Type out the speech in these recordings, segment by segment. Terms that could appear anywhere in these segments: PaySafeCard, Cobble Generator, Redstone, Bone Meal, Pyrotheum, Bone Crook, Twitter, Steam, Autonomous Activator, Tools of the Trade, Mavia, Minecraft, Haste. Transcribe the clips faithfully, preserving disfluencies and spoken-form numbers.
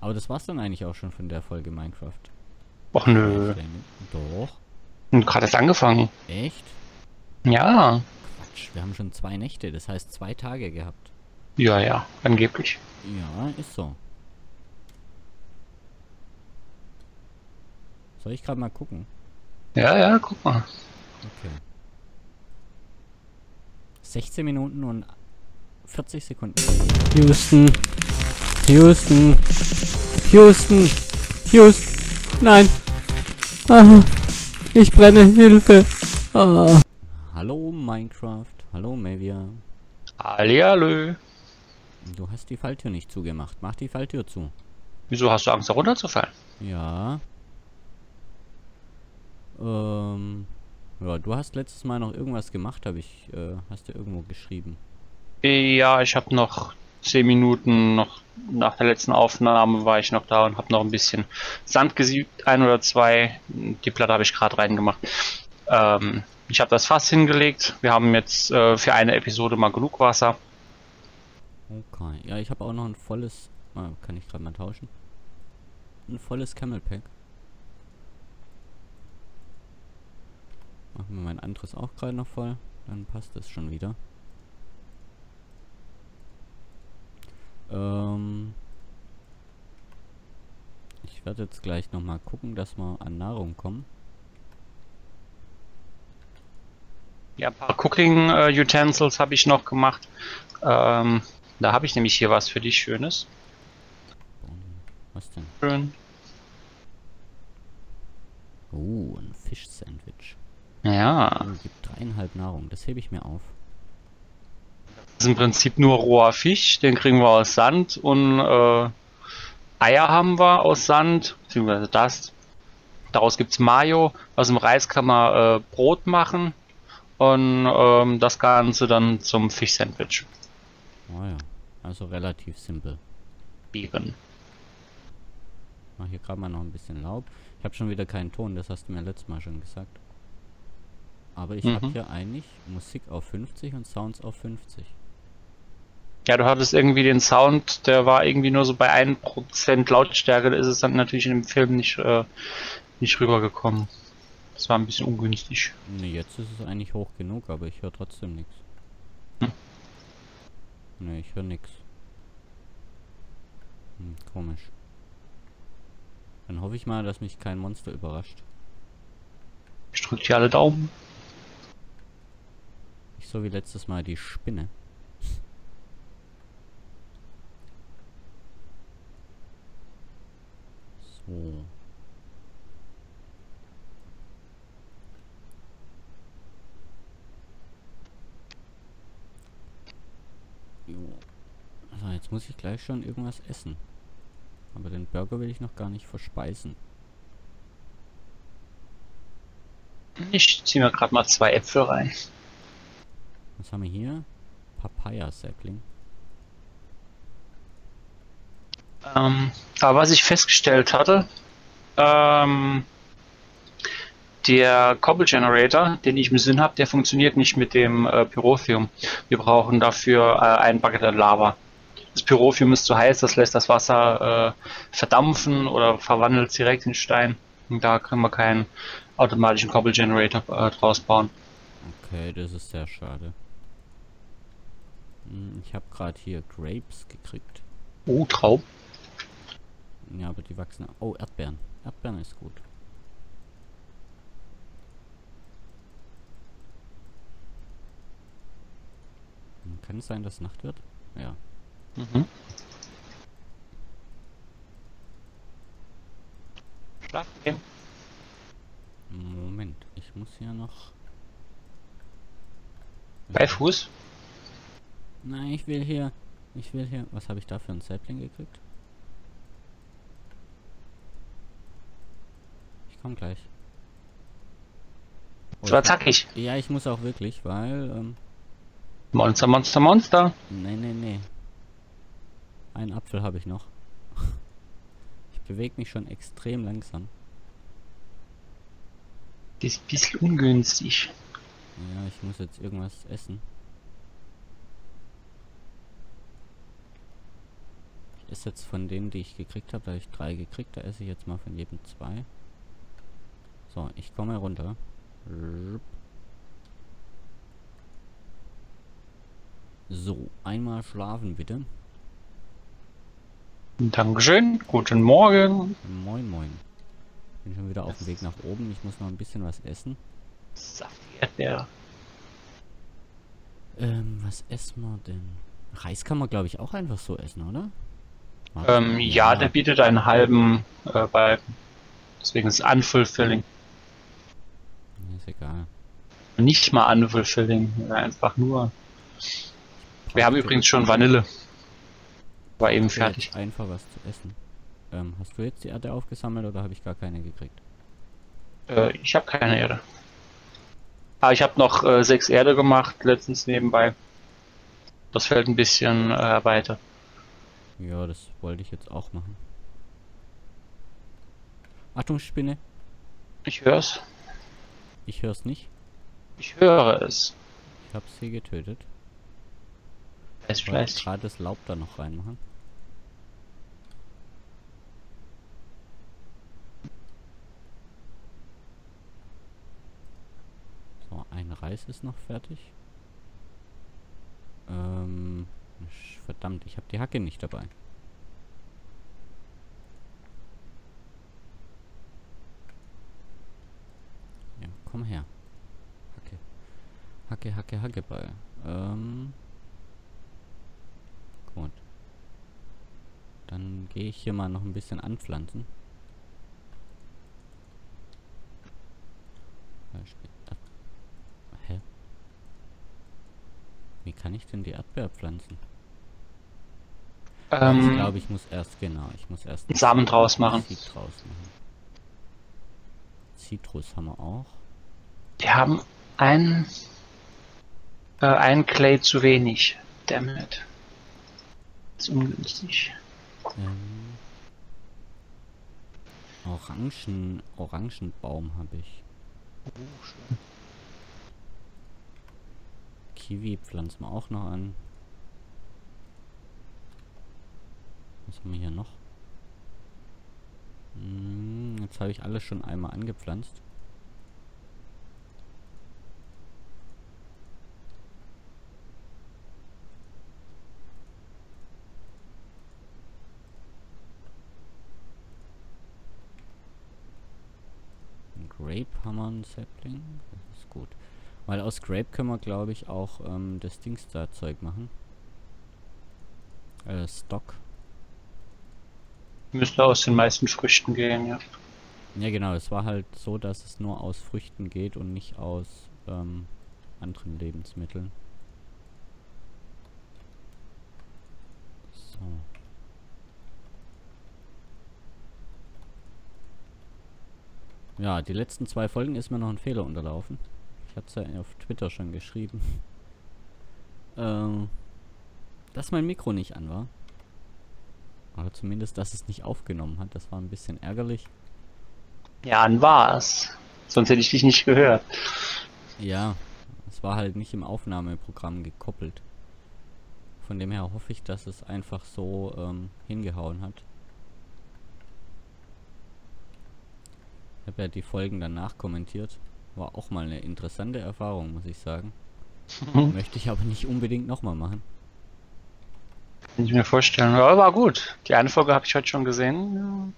Aber das war's dann eigentlich auch schon von der Folge Minecraft. Och nö. Doch. Und gerade erst angefangen. Echt? Ja. Quatsch, wir haben schon zwei Nächte, das heißt zwei Tage gehabt. Ja, ja, angeblich. Ja, ist so. Soll ich gerade mal gucken? Ja, ja, guck mal. Okay. sechzehn Minuten und vierzig Sekunden. Houston. Houston. Houston. Houston. Nein. Ah, ich brenne. Hilfe. Ah. Hallo Minecraft. Hallo Mavia. Hallihallo. Du hast die Falltür nicht zugemacht. Mach die Falltür zu. Wieso hast du Angst, da runterzufallen? Ja. Ähm, ja, du hast letztes Mal noch irgendwas gemacht, habe ich, äh, hast du irgendwo geschrieben. Ja, ich habe noch zehn Minuten, noch nach der letzten Aufnahme war ich noch da und habe noch ein bisschen Sand gesiebt, ein oder zwei. Die Platte habe ich gerade reingemacht. Ähm, ich habe das Fass hingelegt. Wir haben jetzt äh, für eine Episode mal genug Wasser. Okay, ja, ich habe auch noch ein volles, ah, kann ich gerade mal tauschen, ein volles Camel Pack. Machen wir mein anderes auch gerade noch voll, dann passt das schon wieder. Ähm ich werde jetzt gleich nochmal gucken, dass wir an Nahrung kommen. Ja, ein paar Cooking äh, Utensils habe ich noch gemacht. Ähm, da habe ich nämlich hier was für dich Schönes. Was denn? Schön. Oh, ein Fisch-Sandwich. Ja. Oh, gibt dreieinhalb Nahrung, das hebe ich mir auf. Das ist im Prinzip nur roher Fisch, den kriegen wir aus Sand und äh, Eier haben wir aus Sand, beziehungsweise das. Daraus gibt es Mayo, aus dem Reis kann man äh, Brot machen und ähm, das Ganze dann zum Fisch-Sandwich. Oh ja, also relativ simpel. Bieren. Ich mache hier gerade mal noch ein bisschen Laub. Ich habe schon wieder keinen Ton, das hast du mir letztes Mal schon gesagt. Aber ich mhm. habe hier eigentlich Musik auf fünfzig und Sounds auf fünfzig. Ja, du hattest irgendwie den Sound, der war irgendwie nur so bei ein Prozent Lautstärke, da ist es dann natürlich in dem Film nicht, äh, nicht rübergekommen. Das war ein bisschen ungünstig. Ne, jetzt ist es eigentlich hoch genug, aber ich höre trotzdem nichts. Hm. Ne, ich höre nichts. Hm, komisch. Dann hoffe ich mal, dass mich kein Monster überrascht. Ich drücke hier alle Daumen. So wie letztes Mal die Spinne. So. So, jetzt muss ich gleich schon irgendwas essen. Aber den Burger will ich noch gar nicht verspeisen. Ich ziehe mir gerade mal zwei Äpfel rein. Was haben wir hier? Papaya-Sapling. Ähm, aber was ich festgestellt hatte, ähm, der Cobble Generator, den ich im Sinn habe, der funktioniert nicht mit dem äh, Pyrotheum. Wir brauchen dafür äh, ein Bucket an Lava. Das Pyrotheum ist zu heiß, das lässt das Wasser äh, verdampfen oder verwandelt es direkt in Stein. Und da können wir keinen automatischen Cobble Generator äh, draus bauen. Okay, das ist sehr schade. Ich habe gerade hier Grapes gekriegt. Oh, Traum. Ja, aber die wachsen... Oh, Erdbeeren. Erdbeeren ist gut. Kann es sein, dass Nacht wird? Ja. Mhm. Schlafen gehen. Moment, ich muss hier noch... Bei Fuß? Nein, ich will hier... Ich will hier... Was habe ich da für einen Sapling gekriegt? Ich komme gleich. Das war zackig. Ja, ich muss auch wirklich, weil... Ähm, Monster, Monster, Monster! Nee, nee, nee. Einen Apfel habe ich noch. Ich bewege mich schon extrem langsam. Das ist ein bisschen ungünstig. Ja, ich muss jetzt irgendwas essen. ist jetzt von denen, die ich gekriegt habe, da habe ich drei gekriegt, da esse ich jetzt mal von jedem zwei. So, ich komme runter. So, einmal schlafen bitte. Dankeschön, guten Morgen. Moin, moin. Bin schon wieder auf dem Weg nach oben, ich muss noch ein bisschen was essen. Saftig, ja. Ähm, was essen wir denn? Reis kann man, glaube ich, auch einfach so essen, oder? Ähm, ja, ja, der bietet einen halben äh, bei. Deswegen ist Unfulfilling. Ist egal. Nicht mal Unfulfilling, einfach nur. Wir haben übrigens schon Vanille. War eben fertig. Einfach was zu essen. Ähm, hast du jetzt die Erde aufgesammelt oder habe ich gar keine gekriegt? Äh, ich habe keine Erde. Ah, ich habe noch äh, sechs Erde gemacht, letztens nebenbei. Das fällt ein bisschen äh, weiter. Ja, das wollte ich jetzt auch machen. Achtung, Spinne. Ich hör's. Ich hör's nicht. Ich höre es. Ich habe sie getötet. Ich wollte gerade das Laub da noch reinmachen. So, ein Reis ist noch fertig. Ähm, verdammt, ich habe die Hacke nicht dabei. Ja, komm her. Hacke. Hacke, Hacke, Hackeball. Ähm... Gut. Dann gehe ich hier mal noch ein bisschen anpflanzen. Hä? Wie kann ich denn die Erdbeer pflanzen? Ähm, ich glaube, ich muss erst, genau, ich muss erst... Samen draus machen. Zitrus machen. Zitrus haben wir auch. Wir haben ein... Äh, ein Clay zu wenig. Damit. Ist ungünstig. Ähm, Orangen, Orangenbaum habe ich. Oh, schön. Kiwi pflanzen wir auch noch an. Was haben wir hier noch? Hm, jetzt habe ich alles schon einmal angepflanzt. Grape-Hammer-Sapling, das ist gut. Weil aus Grape können wir, glaube ich, auch ähm, das Dingsda-Zeug machen. Äh, Stock. Müsste aus den meisten Früchten gehen, ja. Ja, genau, es war halt so, dass es nur aus Früchten geht und nicht aus ähm, anderen Lebensmitteln. So. Ja, die letzten zwei Folgen ist mir noch ein Fehler unterlaufen. Ich hatte es ja auf Twitter schon geschrieben. ähm, dass mein Mikro nicht an war. Oder zumindest, dass es nicht aufgenommen hat. Das war ein bisschen ärgerlich. Ja, an war es. Sonst hätte ich dich nicht gehört. Ja, es war halt nicht im Aufnahmeprogramm gekoppelt. Von dem her hoffe ich, dass es einfach so ähm, hingehauen hat. Ich habe ja die Folgen danach kommentiert. War auch mal eine interessante Erfahrung, muss ich sagen. Möchte ich aber nicht unbedingt nochmal machen. Kann ich mir vorstellen. Ja, war gut. Die eine Folge habe ich heute schon gesehen.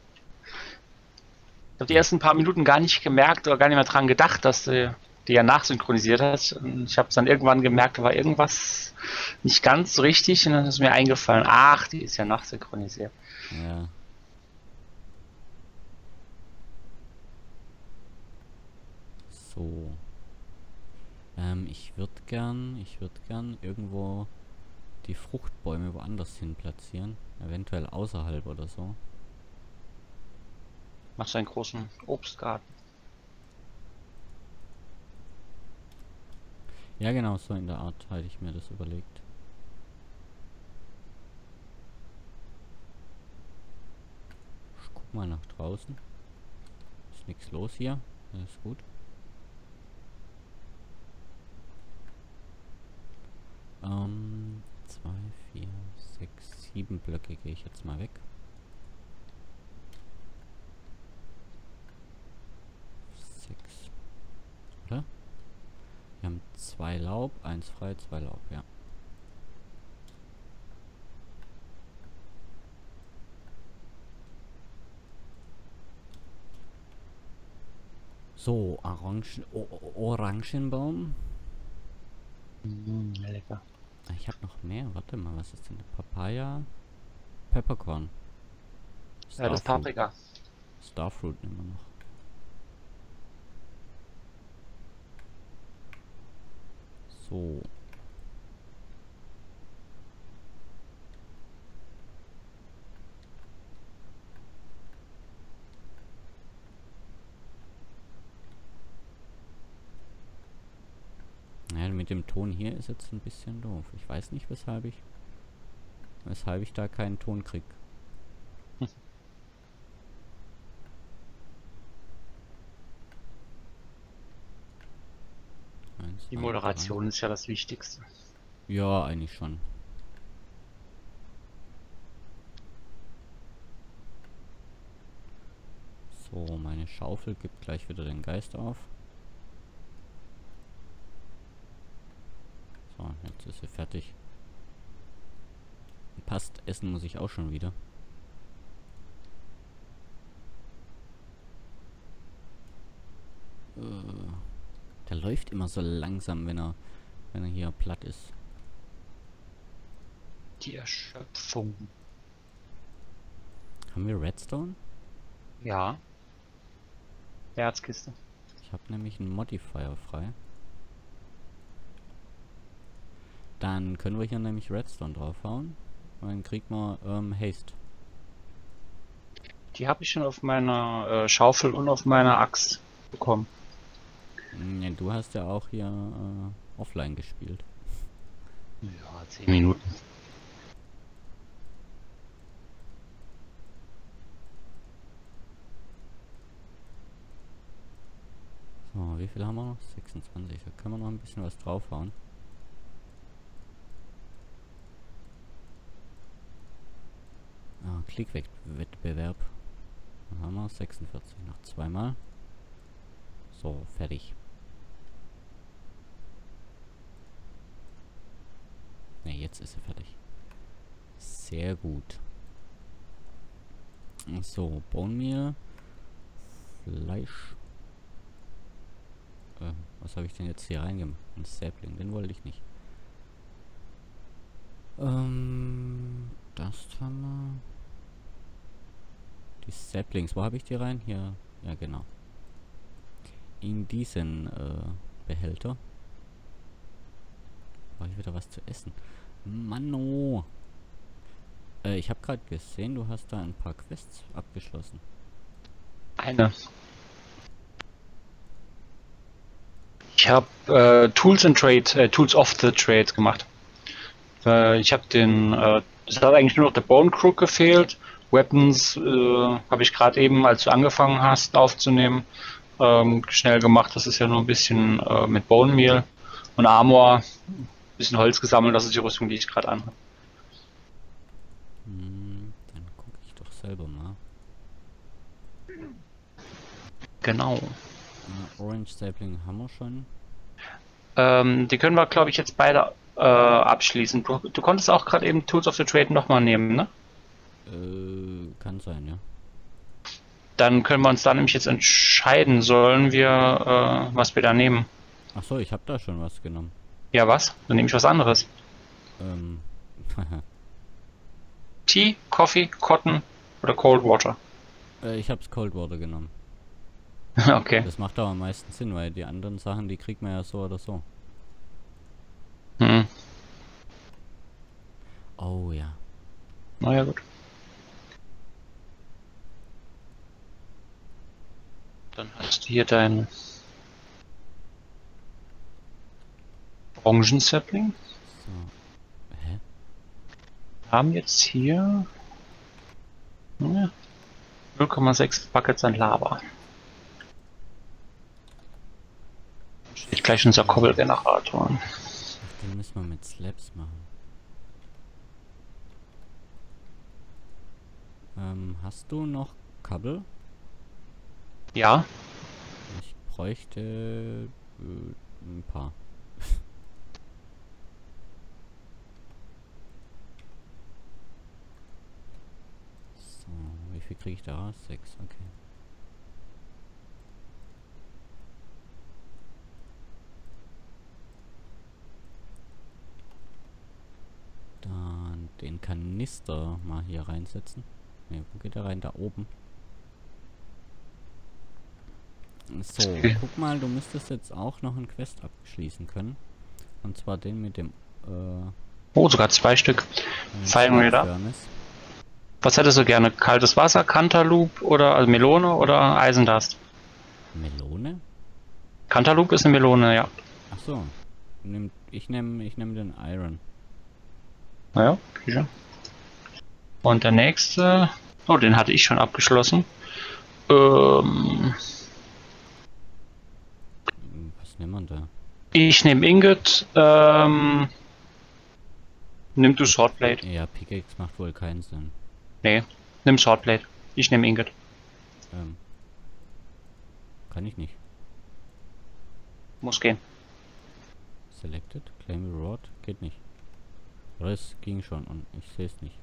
Ich habe die ersten paar Minuten gar nicht gemerkt oder gar nicht mehr dran gedacht, dass du die ja nachsynchronisiert hast. Ich habe es dann irgendwann gemerkt, da war irgendwas nicht ganz richtig und dann ist mir eingefallen, ach, die ist ja nachsynchronisiert. Ja. So. Ähm, ich würde gern, ich würde gern irgendwo die Fruchtbäume woanders hin platzieren. Eventuell außerhalb oder so. Machst du einen großen Obstgarten? Ja, genau, so in der Art hatte ich mir das überlegt. Ich guck mal nach draußen. Ist nichts los hier. Das ist gut. Ähm, zwei, vier, sechs. sechs, sieben Blöcke gehe ich jetzt mal weg. sechs. Oder? Wir haben zwei Laub, eins frei, zwei Laub, ja. So, Orangen, Orangenbaum. Mm, lecker. Ich habe noch mehr. Warte mal, was ist denn? Papaya, Peppercorn. Starfruit. Ja, das Paprika. Starfruit nehmen wir noch. So. Mit dem Ton hier ist jetzt ein bisschen doof. Ich weiß nicht, weshalb ich weshalb ich da keinen Ton krieg. Hm. Eins, Die Moderation drei. Ist ja das Wichtigste. Ja, eigentlich schon. So, meine Schaufel gibt gleich wieder den Geist auf. Jetzt ist sie fertig. Passt, essen muss ich auch schon wieder. Äh, der läuft immer so langsam, wenn er, wenn er hier platt ist. Die Erschöpfung. Haben wir Redstone? Ja. Herzkiste. Ich habe nämlich einen Modifier frei. Dann können wir hier nämlich Redstone draufhauen. Und dann kriegt man ähm, Haste. Die habe ich schon auf meiner äh, Schaufel und auf meiner Axt bekommen. Ja, du hast ja auch hier äh, offline gespielt. Ja, zehn Minuten. So, wie viel haben wir noch? sechsundzwanzig. Da können wir noch ein bisschen was draufhauen. Klickwettbewerb. Dann haben wir sechsundvierzig noch zweimal. So, fertig. Ne, jetzt ist sie fertig. Sehr gut. So, Bone Meal. Fleisch. Äh, was habe ich denn jetzt hier reingemacht? Ein Sapling, den wollte ich nicht. Ähm, das haben wir. Die Saplings, wo habe ich die rein? Hier, ja genau. In diesen äh, Behälter. Brauche ich wieder was zu essen. Mano! Äh, ich habe gerade gesehen, du hast da ein paar Quests abgeschlossen. Eine. Ich habe äh, Tools and Trade, äh, Tools of the Trade gemacht. Äh, ich habe den, äh, es hat eigentlich nur noch der Bone Crook gefehlt. Weapons äh, habe ich gerade eben, als du angefangen hast aufzunehmen, ähm, schnell gemacht. Das ist ja nur ein bisschen äh, mit Bone Meal und Armor, ein bisschen Holz gesammelt. Das ist die Rüstung, die ich gerade anhabe. Hm, dann gucke ich doch selber mal. Genau. Äh, Orange Sapling haben wir schon. Ähm, die können wir, glaube ich, jetzt beide äh, abschließen. Du, du konntest auch gerade eben Tools of the Trade nochmal nehmen, ne? Kann sein, ja. Dann können wir uns da nämlich jetzt entscheiden, sollen wir, äh, was wir da nehmen. Ach so, ich habe da schon was genommen. Ja, was? Dann nehme ich was anderes. Ähm. Tea, Coffee, Cotton oder Cold Water? Äh, ich habe Cold Water genommen. Okay. Das macht aber am meisten Sinn, weil die anderen Sachen, die kriegt man ja so oder so. Hm. Oh ja. Na ja, gut. Dann hast du hier deinen Orangen-Sapling. So. Hä? Wir haben jetzt hier null Komma sechs Buckets an Lava. Steht gleich unser Cobble Generator. Ach, den müssen wir mit Slabs machen. Ähm, hast du noch Kabel? Ja. Ich bräuchte äh, ein paar. So, wie viel kriege ich da raus? Sechs, okay. Dann den Kanister mal hier reinsetzen. Ne, wo geht der rein? Da oben. So, guck mal, du müsstest jetzt auch noch ein Quest abschließen können. Und zwar den mit dem, äh... oh, sogar zwei Stück. Zeigen wir da. Was hättest du gerne? Kaltes Wasser, Cantaloupe oder also Melone oder Eisendast? Melone? Cantaloupe ist eine Melone, ja. Ach so. Ich nehme ich nehm den Iron. Naja, sicher. Und der nächste... oh, den hatte ich schon abgeschlossen. Ähm... Da. Ich nehme Ingot, ähm, nimm du Swordblade. Ja, Pickaxe macht wohl keinen Sinn. Nee, nimm Swordblade. Ich nehme Ingot. Ähm, kann ich nicht. Muss gehen. Selected, Claim Reward, geht nicht. Oder es ging schon und ich sehe es nicht.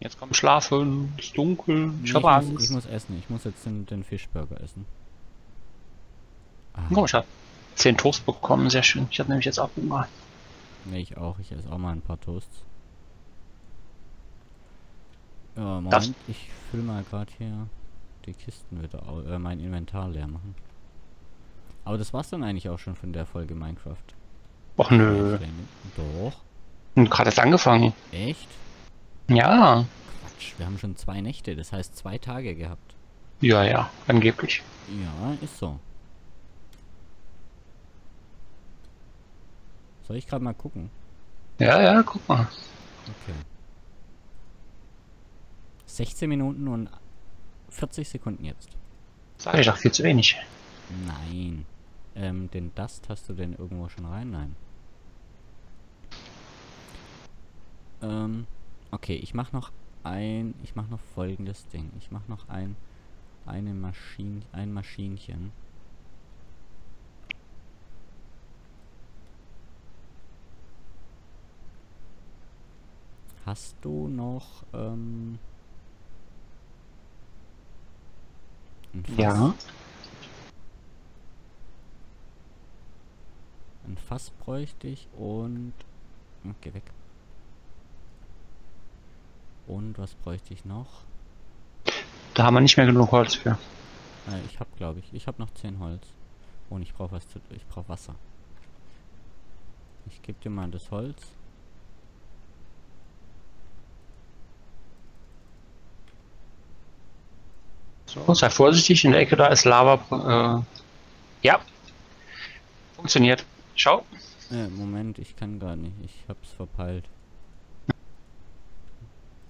Jetzt komm schlafen, es ist dunkel, ich nee, habe Angst. Muss, ich muss essen, ich muss jetzt den, den Fischburger essen. Oh, ich habe zehn Toast bekommen, sehr schön. Ich habe nämlich jetzt auch Hunger. Ne, ich auch. Ich esse auch mal ein paar Toasts. Ja, Moment, das ich fülle mal gerade hier die Kisten wieder, äh, mein Inventar leer machen. Aber das war's dann eigentlich auch schon von der Folge Minecraft. Och nö. Doch. Und gerade erst angefangen. Echt? Ja. Quatsch, wir haben schon zwei Nächte, das heißt zwei Tage gehabt. Ja, ja, angeblich. Ja, ist so. Soll ich gerade mal gucken? Ja, ja, guck mal. Okay. sechzehn Minuten und vierzig Sekunden jetzt. Sag ich doch viel zu wenig. Nein. Ähm, den Dust hast du denn irgendwo schon rein? Nein. Ähm, okay, ich mach noch ein... Ich mach noch folgendes Ding. Ich mach noch ein... Eine Maschine... Ein Maschinchen. Hast du noch ähm, ein Fass? Ja. Ein Fass bräuchte ich und... Oh, geh weg. Und was bräuchte ich noch? Da haben wir nicht mehr genug Holz für. Äh, ich habe, glaube ich, ich habe noch zehn Holz. Und ich brauche was zu, ich brauche Wasser. Ich gebe dir mal das Holz. So, sei vorsichtig, in der Ecke da ist Lava. Äh, ja. Funktioniert. Schau. Äh, Moment, ich kann gar nicht. Ich hab's verpeilt.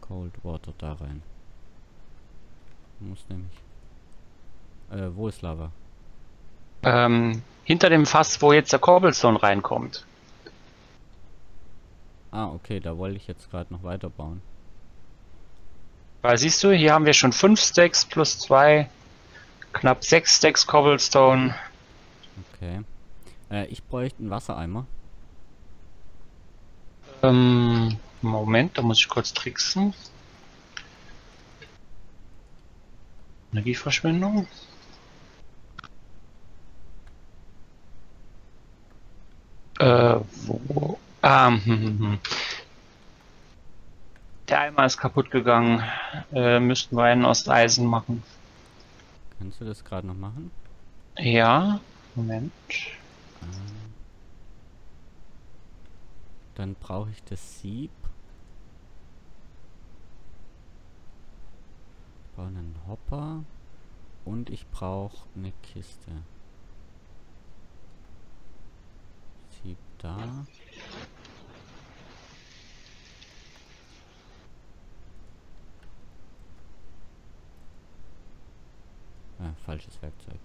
Cold Water da rein. Muss nämlich. Äh, wo ist Lava? Ähm, hinter dem Fass, wo jetzt der Cobblestone reinkommt. Ah, okay, da wollte ich jetzt gerade noch weiterbauen. Weil siehst du, hier haben wir schon fünf Stacks plus zwei, knapp sechs Stacks Cobblestone. Okay. Äh, ich bräuchte einen Wassereimer. Ähm, Moment, da muss ich kurz tricksen. Energieverschwendung. Äh, wo? Ah, hm, hm, hm. Der Eimer ist kaputt gegangen. Äh, müssten wir einen aus Eisen machen. Kannst du das gerade noch machen? Ja, Moment. Ähm, dann brauche ich das Sieb. Ich brauche einen Hopper. Und ich brauche eine Kiste. Sieb da. Ah, falsches Werkzeug.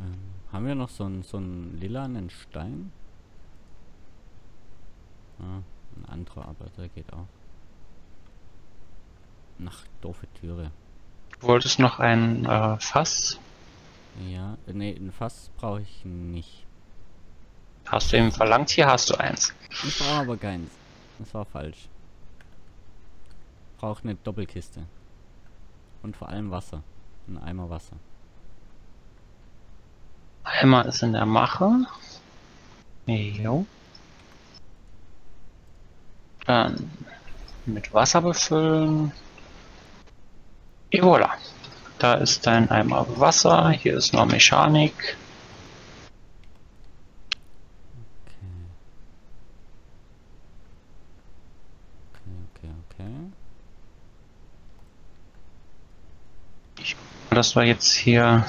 Ähm, Haben wir noch so einen so einen lilanen Stein? Ah, ein anderer, aber der geht auch. Nach doofe Türe. Du wolltest noch ein äh, Fass? Ja, ne, ein Fass brauche ich nicht. Hast du eben verlangt, hier hast du eins. Ich brauche aber keins. Das war falsch. Ich brauche eine Doppelkiste. Und vor allem Wasser. Ein Eimer Wasser. Eimer ist in der Mache. Jo. Dann mit Wasser befüllen. Et voilà. Da ist dein Eimer Wasser. Hier ist noch Mechanik. Okay. Okay, okay, okay. Ich hoffe, dass wir jetzt hier...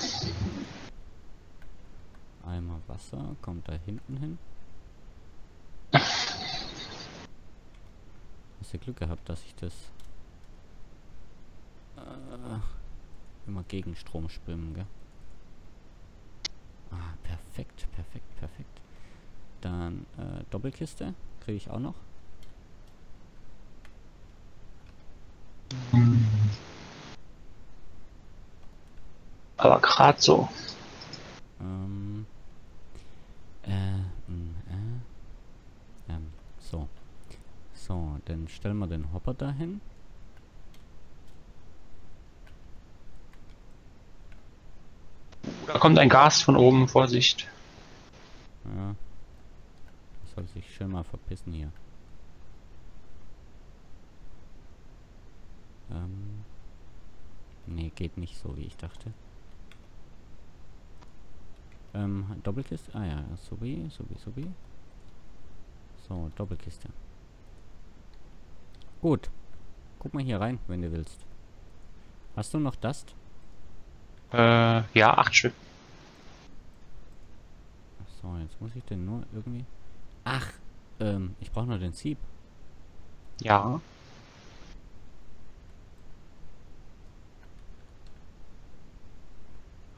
Eimer Wasser kommt da hinten hin. Hast du Glück gehabt, dass ich das... immer gegen Strom schwimmen, gell? Ah, perfekt, perfekt, perfekt. Dann äh, Doppelkiste kriege ich auch noch. Aber gerade so. Ähm, äh, äh, ähm, so. So, dann stellen wir den Hopper dahin. Da kommt ein Gas von oben, Vorsicht. Ja. Das soll sich schön mal verpissen hier. Ähm. Nee, geht nicht so, wie ich dachte. Ähm, Doppelkiste? Ah ja, Subi, Subi, Subi. So, Doppelkiste. Gut. Guck mal hier rein, wenn du willst. Hast du noch Dust? Äh, ja, acht Stück. So, jetzt muss ich denn nur irgendwie... Ach, ähm, ich brauche nur den Sieb. Ja.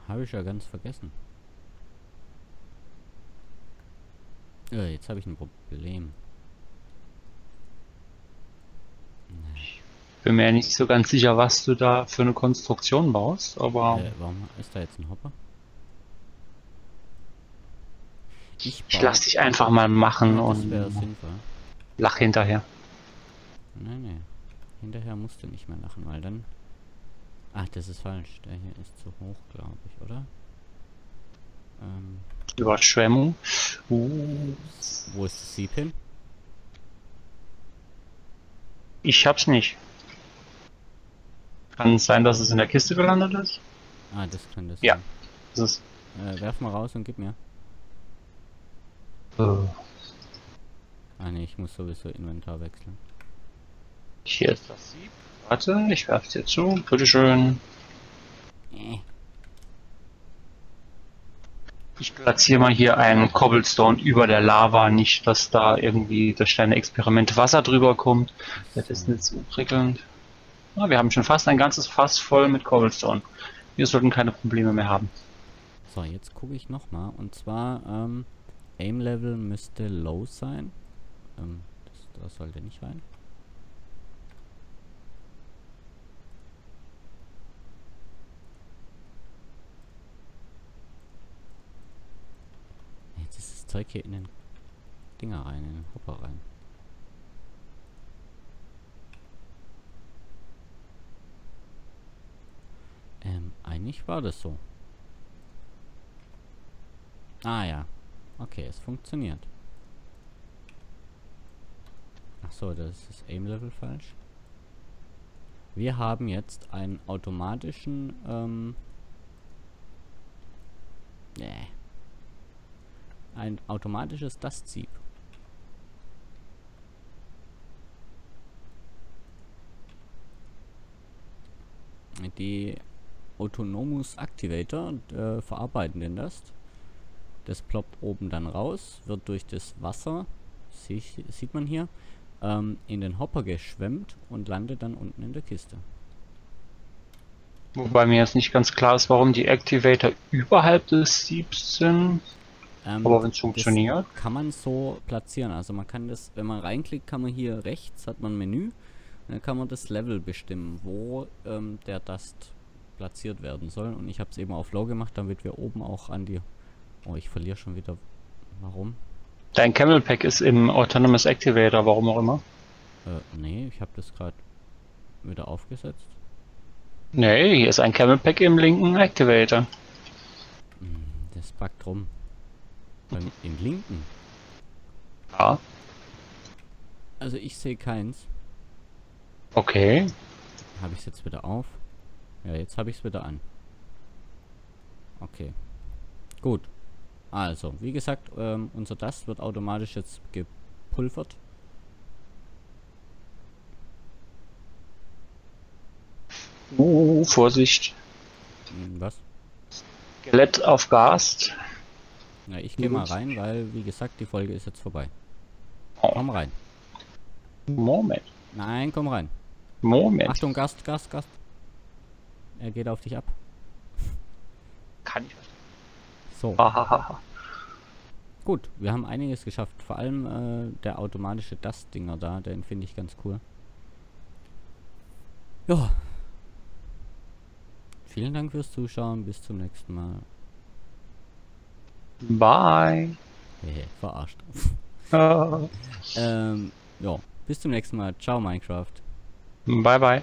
Habe ich ja ganz vergessen. Ja, jetzt habe ich ein Problem. Ich bin mir ja nicht so ganz sicher, was du da für eine Konstruktion baust, aber... Äh, warum ist da jetzt ein Hopper? Ich, ich lass dich einfach mal machen und lach hinterher. Nein, nein. Hinterher musst du nicht mehr lachen, weil dann... Ach, das ist falsch. Der hier ist zu hoch, glaube ich, oder? Ähm... Überschwemmung. Uh. Wo ist das Sieb hin? Ich hab's nicht. Kann es sein, dass es in der Kiste gelandet ist? Ah, das kann das ja sein. Das ist äh, werf mal raus und gib mir. Oh. Ah ne, ich muss sowieso Inventar wechseln. Hier ist das Sieb. Warte, ich werf's dir zu. Bitteschön. Nee. Ich platziere mal hier einen Cobblestone über der Lava, nicht, dass da irgendwie durch deine Experimente Wasser drüber kommt. Das ist nicht so prickelnd. Ah, wir haben schon fast ein ganzes Fass voll mit Cobblestone. Wir sollten keine Probleme mehr haben. So, jetzt gucke ich nochmal. Und zwar, ähm, Aim-Level müsste low sein. Ähm, das, das sollte nicht rein. Jetzt ist das Zeug hier in den Dinger rein, in den Hopper rein. Ähm, eigentlich war das so. Ah ja. Okay, es funktioniert. Ach so, das ist das Aim-Level falsch. Wir haben jetzt einen automatischen, ähm... Nee. Ein automatisches Dust-Sieb. Die... Autonomous Activator äh, verarbeiten den Dust. Das ploppt oben dann raus, wird durch das Wasser, sie, sieht man hier, ähm, in den Hopper geschwemmt und landet dann unten in der Kiste. Wobei mir jetzt nicht ganz klar ist, warum die Activator überhalb des Siebs sind. Ähm, Aber wenn es funktioniert. Kann man so platzieren. Also man kann das, wenn man reinklickt, kann man hier rechts, hat man ein Menü. Dann kann man das Level bestimmen, wo ähm, der Dust platziert werden soll. Und ich habe es eben auf Low gemacht, damit wir oben auch an die... Oh, ich verliere schon wieder. Warum? Dein Camel Pack ist im Autonomous Activator, warum auch immer. Äh, nee, ich habe das gerade wieder aufgesetzt. Nee, hier ist ein Camel Pack im linken Activator. Das packt rum. Beim, Im linken? Ja. Also ich sehe keins. Okay. Habe ich es jetzt wieder auf? Ja, jetzt habe ich es wieder an. Okay. Gut. Also, wie gesagt, ähm, unser Dust wird automatisch jetzt gepulvert. Oh, Vorsicht. Was? Skelett auf Gas. Na, ich gehe mal rein, weil, wie gesagt, die Folge ist jetzt vorbei. Oh. Komm rein. Moment. Nein, komm rein. Moment. Achtung, Gast, Gast, Gast. Er geht auf dich ab. Kann ich was? So. Gut, wir haben einiges geschafft. Vor allem äh, der automatische Dust-Dinger da, den finde ich ganz cool. Ja. Vielen Dank fürs Zuschauen. Bis zum nächsten Mal. Bye. Hey, verarscht. ähm, ja, bis zum nächsten Mal. Ciao, Minecraft. Bye, bye.